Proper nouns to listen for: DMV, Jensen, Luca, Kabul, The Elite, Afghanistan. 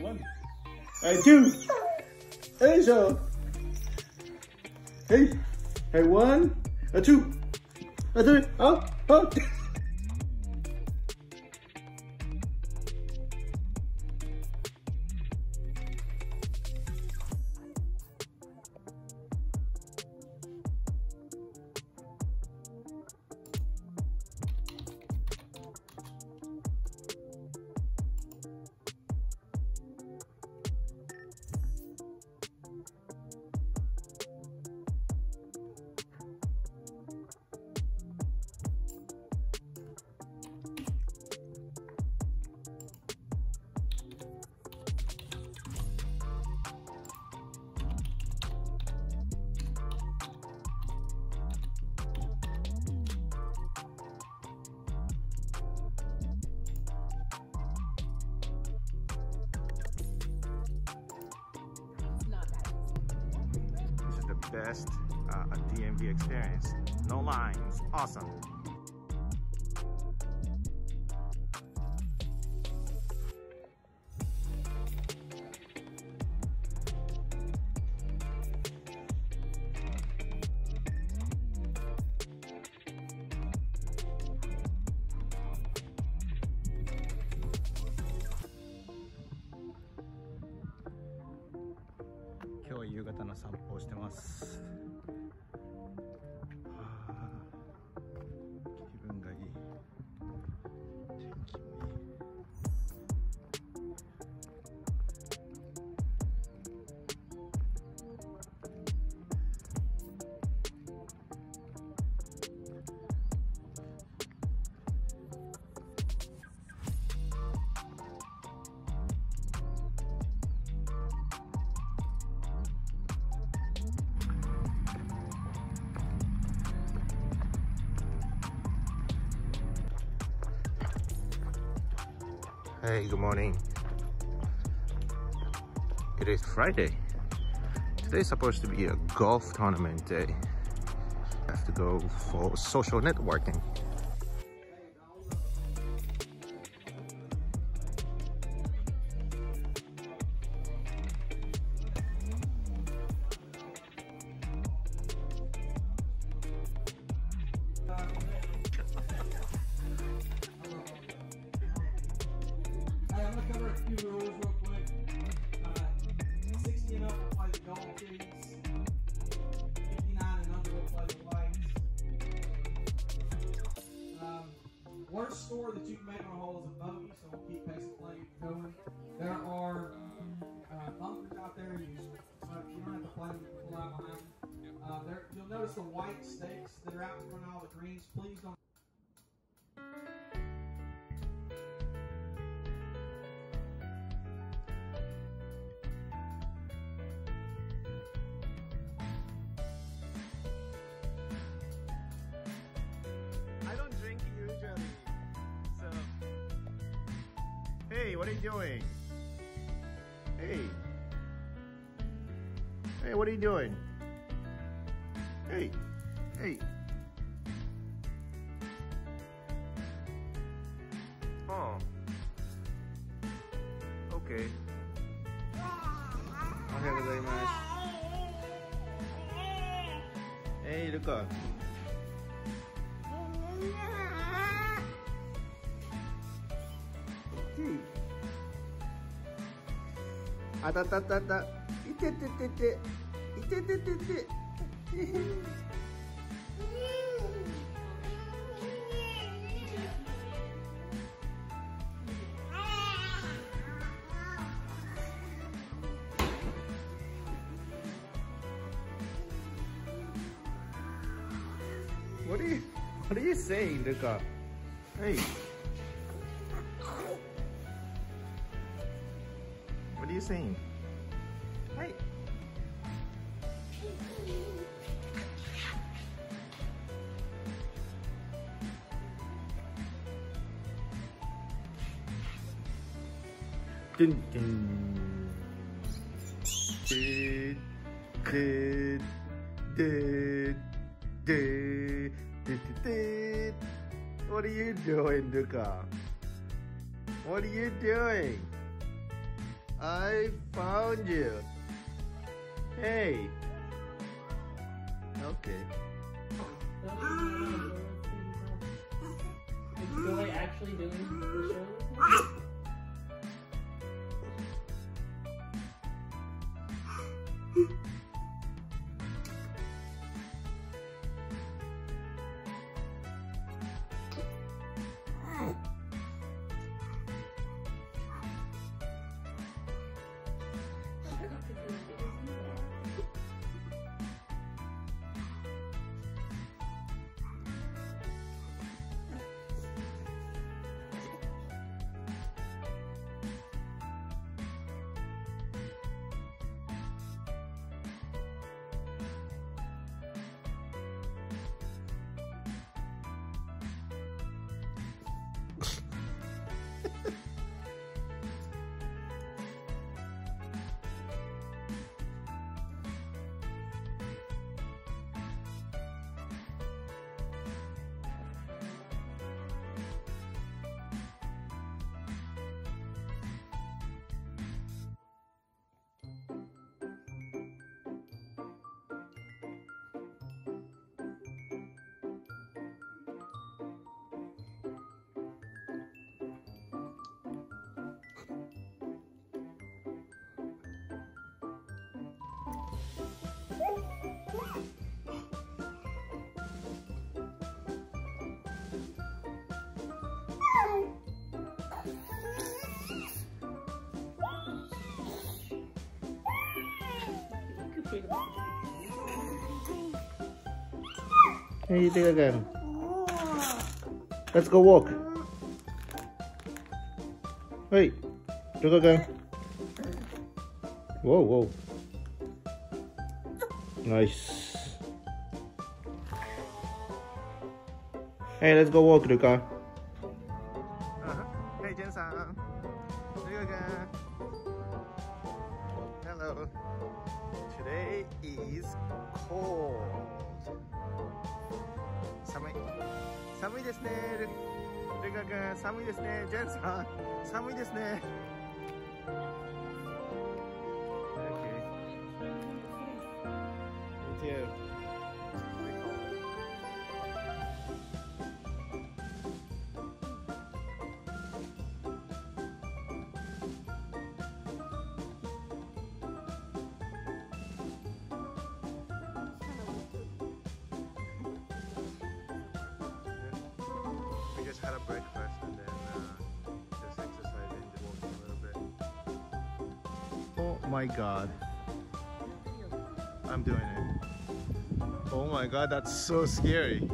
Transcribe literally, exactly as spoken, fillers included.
One. Hey, two. Hey, so. Hey. Hey, one. A two. A three. Oh, oh. Best uh, D M V experience. No lines. Awesome. Hey, good morning. It is Friday. Today is supposed to be a golf tournament day. I have to go for social networking. Worst score that you can make on a hole is a bogey, so we'll keep pace of play going. There are uh, bunkers out there, you, uh, if you don't have to play, you can pull out behind them. Uh, there, you'll notice the white stakes that are out in front of all the greens. Please don't. Hey, what are you doing? Hey. Hey, what are you doing? Hey. Hey. Oh. Okay. Okay, gozaimasu. Hey, Luca. Ah, da, da, da, da. Ite, te, te, te. Ite, te, te, te. What are you, what are you saying, Luca? Hey. What are you saying? Hey. Dun, dun. Dun, dun, dun, dun, dun, dun, dun. What are you doing, Luca? What are you doing? I found you. Hey. Okay. Is Joy actually doing the show? Hey, you think again? Let's go walk. Hey, look again. Whoa, whoa. Nice. Hey, let's go walk, Luca. Uh-huh. Hey, Jensen. Luca. Hello. Today is cold. Samui. Samui desu ne. Luca kun, samui desu ne. Jensen, samui desu ne. You. We just had a breakfast and then uh, just exercising and walking a little bit. Oh my god. I'm doing it. Oh my god, that's so scary.